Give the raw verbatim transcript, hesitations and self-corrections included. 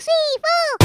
three, four.